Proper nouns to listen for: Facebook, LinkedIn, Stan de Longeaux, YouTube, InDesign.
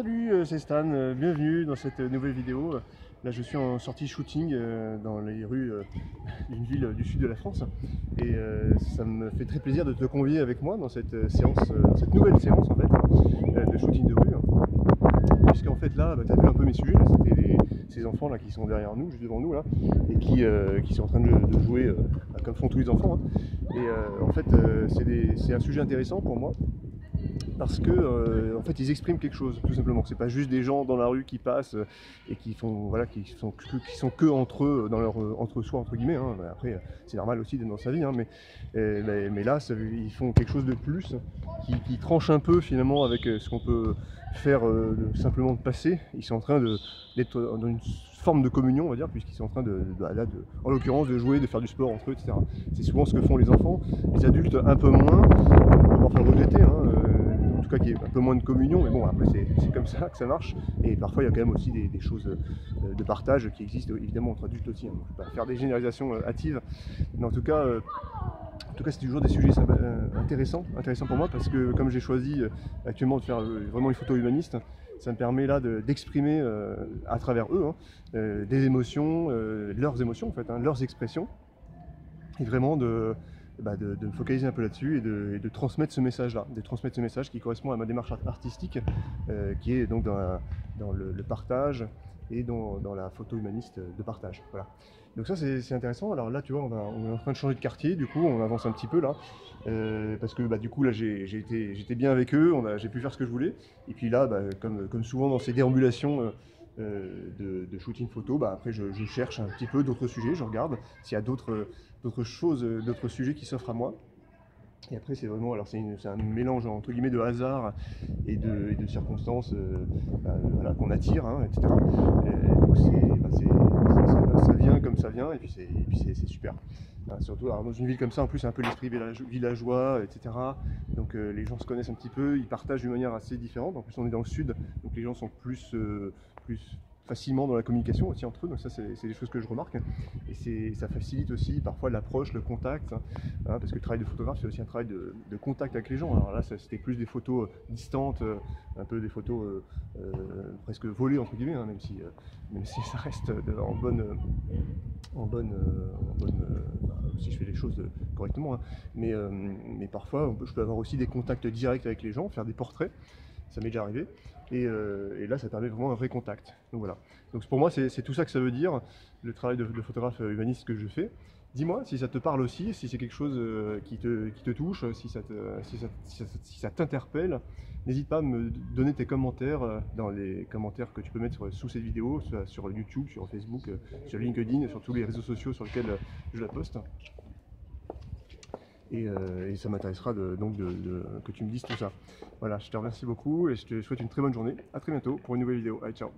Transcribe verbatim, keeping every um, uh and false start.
Salut, c'est Stan, bienvenue dans cette nouvelle vidéo. Là je suis en sortie shooting dans les rues d'une ville du sud de la France et ça me fait très plaisir de te convier avec moi dans cette séance, cette nouvelle séance en fait, de shooting de rue. Puisqu'en fait là, bah, tu as vu un peu mes sujets, c'était les, ces enfants là qui sont derrière nous, juste devant nous là, et qui, euh, qui sont en train de, de jouer euh, comme font tous les enfants. Hein. Et euh, en fait euh, c'est un sujet intéressant pour moi. Parce que euh, en fait ils expriment quelque chose tout simplement. C'est pas juste des gens dans la rue qui passent euh, et qui font voilà qui sont que, qui sont que entre eux dans leur euh, entre soi entre guillemets. Hein. Après c'est normal aussi d'être dans sa vie, hein, mais, et, mais mais là ça, ils font quelque chose de plus qui, qui tranche un peu finalement avec ce qu'on peut faire euh, de, simplement de passer. Ils sont en train d'être dans une forme de communion on va dire puisqu'ils sont en train de, de, de, de en l'occurrence de jouer, de faire du sport entre eux, et cetera. C'est souvent ce que font les enfants, les adultes un peu moins, on va faire regretter. Hein, euh, en tout cas qu'il y ait un peu moins de communion, mais bon après c'est comme ça que ça marche, et parfois il y a quand même aussi des, des choses de partage qui existent évidemment entre adultes aussi, hein. Donc, je ne vais pas faire des généralisations hâtives, mais en tout cas euh En tout cas, c'est toujours des sujets intéressants, intéressants pour moi parce que comme j'ai choisi actuellement de faire vraiment une photo humaniste, ça me permet là d'exprimer de, euh, à travers eux hein, euh, des émotions, euh, leurs émotions en fait, hein, leurs expressions, et vraiment de... Bah de, de me focaliser un peu là-dessus et de, et de transmettre ce message-là, de transmettre ce message qui correspond à ma démarche artistique, euh, qui est donc dans, la, dans le, le partage et dans, dans la photo humaniste de partage. Voilà. Donc ça c'est intéressant. Alors là tu vois on, va, on est en train de changer de quartier, du coup on avance un petit peu là, euh, parce que bah, du coup là j'ai été, j'étais bien avec eux, j'ai pu faire ce que je voulais, et puis là bah, comme, comme souvent dans ces déambulations, euh, De, de shooting photo, bah après je, je cherche un petit peu d'autres sujets, je regarde s'il y a d'autres choses, d'autres sujets qui s'offrent à moi. Et après c'est vraiment, alors c'est un mélange entre guillemets de hasard et de, et de circonstances euh, bah, voilà, qu'on attire, hein, et cetera. Et donc bah, ça, ça, ça vient comme ça vient, et puis c'est super. Enfin, surtout alors, dans une ville comme ça, en plus c'est un peu l'esprit villageois, et cetera. Donc euh, les gens se connaissent un petit peu, ils partagent d'une manière assez différente. En plus on est dans le sud, donc les gens sont plus, euh, plus facilement dans la communication aussi entre eux, donc ça c'est des choses que je remarque, et ça facilite aussi parfois l'approche, le contact, hein, parce que le travail de photographe c'est aussi un travail de, de contact avec les gens. Alors là c'était plus des photos distantes, un peu des photos euh, euh, presque volées entre guillemets, hein, même, si, euh, même si ça reste en bonne, en bonne, en bonne euh, bah, si je fais les choses correctement, hein, mais, euh, mais parfois on peut, je peux avoir aussi des contacts directs avec les gens, faire des portraits. Ça m'est déjà arrivé, et, euh, et là ça permet vraiment un vrai contact. Donc voilà. Donc pour moi c'est tout ça que ça veut dire, le travail de, de photographe humaniste que je fais. Dis-moi si ça te parle aussi, si c'est quelque chose qui te, qui te touche, si ça t'interpelle. Si ça, si ça, si n'hésite pas à me donner tes commentaires dans les commentaires que tu peux mettre sous cette vidéo, sur YouTube, sur Facebook, sur LinkedIn, sur tous les réseaux sociaux sur lesquels je la poste. Et, euh, et ça m'intéressera donc de, de, que tu me dises tout ça. Voilà, je te remercie beaucoup et je te souhaite une très bonne journée. À très bientôt pour une nouvelle vidéo. Allez, ciao!